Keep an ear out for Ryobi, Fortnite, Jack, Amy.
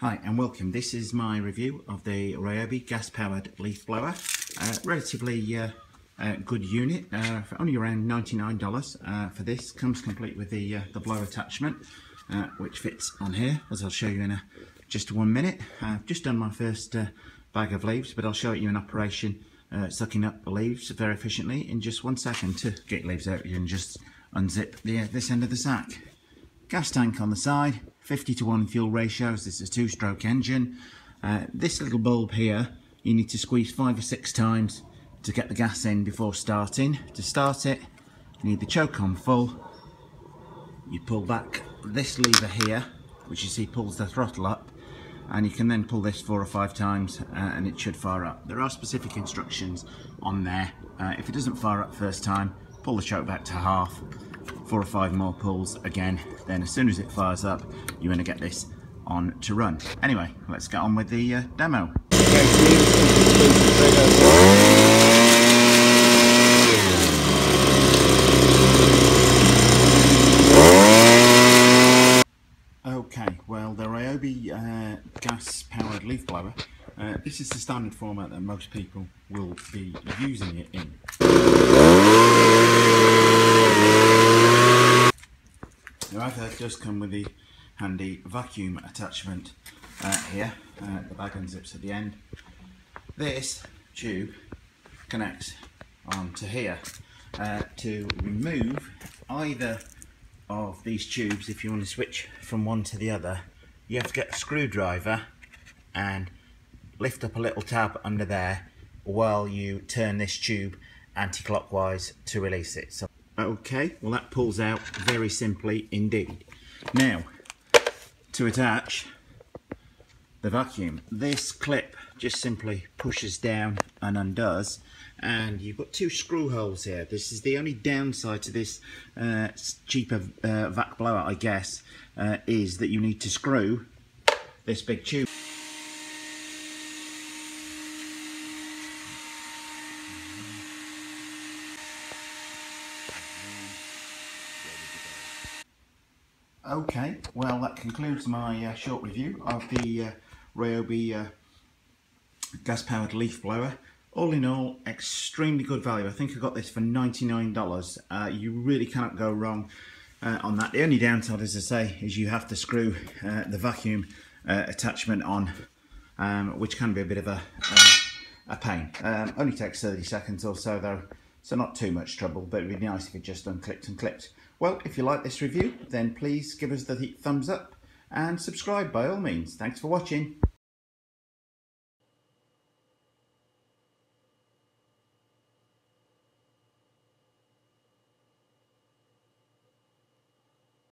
Hi and welcome. This is my review of the Ryobi gas-powered leaf blower. Relatively good unit, for only around $99 for this. Comes complete with the blower attachment, which fits on here, as I'll show you in just 1 minute. I've just done my first bag of leaves, but I'll show you in operation sucking up the leaves very efficiently in just 1 second to get leaves out of you and just unzip this end of the sack. Gas tank on the side, 50:1 fuel ratios. This is a two-stroke engine. This little bulb here, you need to squeeze 5 or 6 times to get the gas in before starting. To start it, you need the choke on full. You pull back this lever here, which you see pulls the throttle up, and you can then pull this 4 or 5 times and it should fire up. There are specific instructions on there. If it doesn't fire up first time, pull the choke back to half. 4 or 5 more pulls again, then as soon as it fires up you're going to get this on to run. Anyway, let's get on with the demo. Okay, well, the Ryobi gas powered leaf blower, this is the standard format that most people will be using it in. Now that does come with the handy vacuum attachment here. The bag unzips at the end. This tube connects onto here. To remove either of these tubes, if you want to switch from one to the other, you have to get a screwdriver and lift up a little tab under there while you turn this tube anti-clockwise to release it. So okay, well that pulls out very simply indeed. Now, to attach the vacuum, this clip just simply pushes down and undoes, and you've got 2 screw holes here. This is the only downside to this cheaper vac blower, I guess, is that you need to screw this big tube. Okay, well that concludes my short review of the Ryobi gas-powered leaf blower. All in all, extremely good value. I think I got this for $99. You really cannot go wrong on that. The only downside, as I say, is you have to screw the vacuum attachment on, which can be a bit of a pain. Only takes 30 seconds or so though, so not too much trouble, but it would be nice if it just unclipped and clipped. Well, if you like this review, then please give us the thumbs up and subscribe by all means. Thanks for watching.